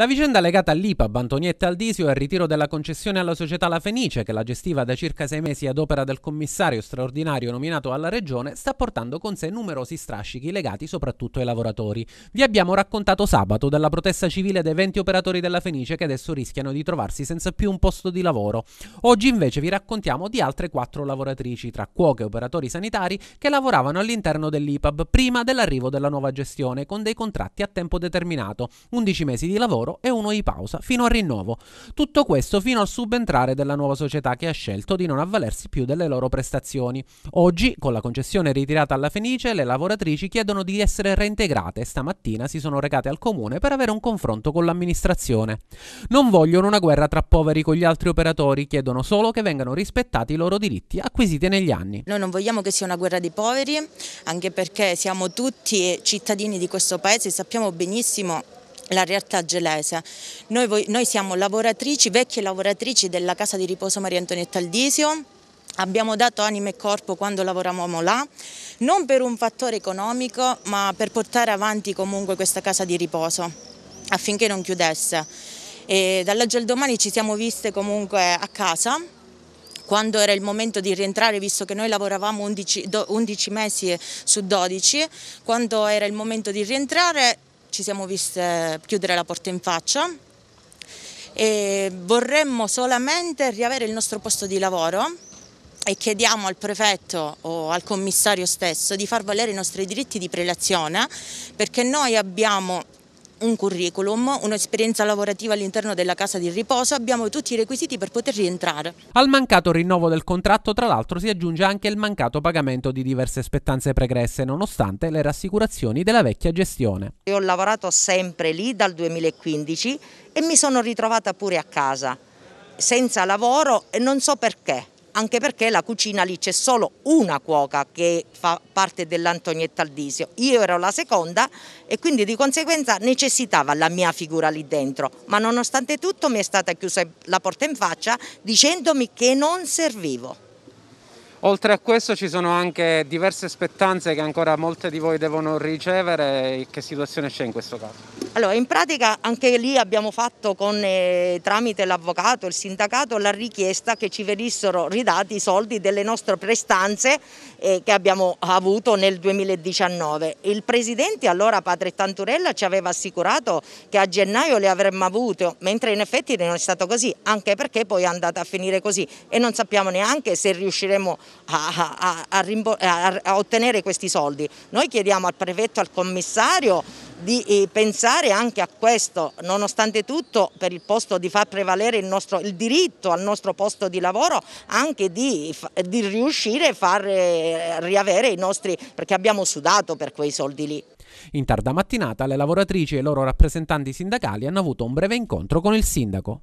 La vicenda legata all'IPAB Antonietta Aldisio e al ritiro della concessione alla società La Fenice, che la gestiva da circa 6 mesi ad opera del commissario straordinario nominato alla Regione, sta portando con sé numerosi strascichi legati soprattutto ai lavoratori. Vi abbiamo raccontato sabato della protesta civile dei 20 operatori della Fenice che adesso rischiano di trovarsi senza più un posto di lavoro. Oggi invece vi raccontiamo di altre 4 lavoratrici, tra cuoche e operatori sanitari, che lavoravano all'interno dell'IPAB prima dell'arrivo della nuova gestione, con dei contratti a tempo determinato, 11 mesi di lavoro e uno di pausa fino al rinnovo. Tutto questo fino al subentrare della nuova società, che ha scelto di non avvalersi più delle loro prestazioni. Oggi, con la concessione ritirata alla Fenice, le lavoratrici chiedono di essere reintegrate e stamattina si sono recate al comune per avere un confronto con l'amministrazione. Non vogliono una guerra tra poveri con gli altri operatori, chiedono solo che vengano rispettati i loro diritti acquisiti negli anni. Noi non vogliamo che sia una guerra dei poveri, anche perché siamo tutti cittadini di questo paese e sappiamo benissimo la realtà gelese. Noi siamo lavoratrici, vecchie lavoratrici della casa di riposo Maria Antonietta Aldisio. Abbiamo dato anima e corpo quando lavoravamo là, non per un fattore economico, ma per portare avanti comunque questa casa di riposo affinché non chiudesse. E dall'oggi al domani ci siamo viste comunque a casa, quando era il momento di rientrare, visto che noi lavoravamo 11 mesi su 12, quando era il momento di rientrare ci siamo viste chiudere la porta in faccia e vorremmo solamente riavere il nostro posto di lavoro e chiediamo al prefetto o al commissario stesso di far valere i nostri diritti di prelazione, perché noi abbiamo un curriculum, un'esperienza lavorativa all'interno della casa di riposo, abbiamo tutti i requisiti per poter rientrare. Al mancato rinnovo del contratto, tra l'altro, si aggiunge anche il mancato pagamento di diverse spettanze pregresse, nonostante le rassicurazioni della vecchia gestione. Io ho lavorato sempre lì dal 2015 e mi sono ritrovata pure a casa, senza lavoro, e non so perché. Anche perché la cucina lì c'è solo una cuoca che fa parte dell'Antonietta Aldisio, io ero la seconda e quindi di conseguenza necessitava la mia figura lì dentro, ma nonostante tutto mi è stata chiusa la porta in faccia dicendomi che non servivo. Oltre a questo ci sono anche diverse spettanze che ancora molte di voi devono ricevere. Che situazione c'è in questo caso? Allora, in pratica anche lì abbiamo fatto tramite l'avvocato e il sindacato la richiesta che ci venissero ridati i soldi delle nostre prestanze che abbiamo avuto nel 2019. Il presidente allora, padre Tanturella, ci aveva assicurato che a gennaio le avremmo avute, mentre in effetti non è stato così, anche perché poi è andata a finire così e non sappiamo neanche se riusciremo a ottenere questi soldi. Noi chiediamo al prefetto e al commissario di pensare anche a questo, nonostante tutto, per il posto, di far prevalere il diritto al nostro posto di lavoro, anche di riuscire a far riavere i nostri, perché abbiamo sudato per quei soldi lì. In tarda mattinata le lavoratrici e i loro rappresentanti sindacali hanno avuto un breve incontro con il sindaco.